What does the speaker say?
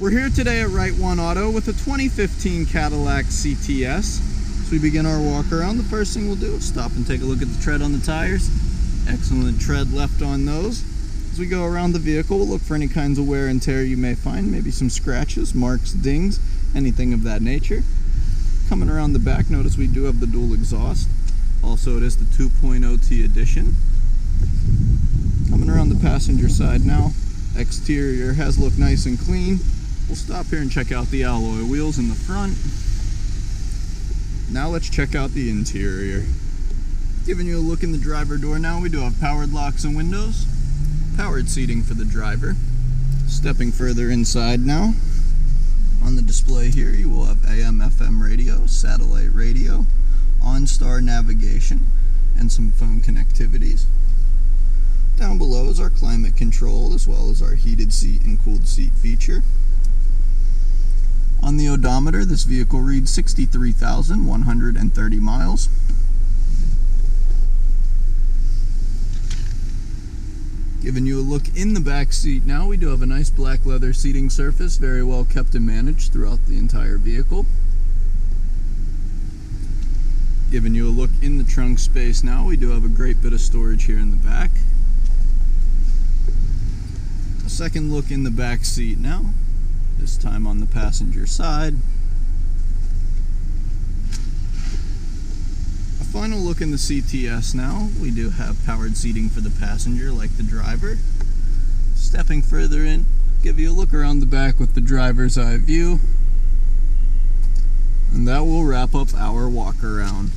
We're here today at Right 1 Auto with a 2015 Cadillac CTS. As we begin our walk around, the first thing we'll do is stop and take a look at the tread on the tires. Excellent tread left on those. As we go around the vehicle, we'll look for any kinds of wear and tear you may find, maybe some scratches, marks, dings, anything of that nature. Coming around the back, notice we do have the dual exhaust. Also, it is the 2.0T edition. Coming around the passenger side now, exterior has looked nice and clean. We'll stop here and check out the alloy wheels in the front. Now let's check out the interior. Giving you a look in the driver door now, we do have powered locks and windows, powered seating for the driver. Stepping further inside now, on the display here you will have AM/FM radio, satellite radio, OnStar navigation, and some phone connectivities. Down below is our climate control as well as our heated seat and cooled seat feature. On the odometer, this vehicle reads 63,130 miles. Giving you a look in the back seat now, we do have a nice black leather seating surface, very well kept and managed throughout the entire vehicle. Giving you a look in the trunk space now, we do have a great bit of storage here in the back. A second look in the back seat now. This time on the passenger side. A final look in the CTS now. We do have powered seating for the passenger like the driver. Stepping further in, give you a look around the back with the driver's eye view. And that will wrap up our walk around.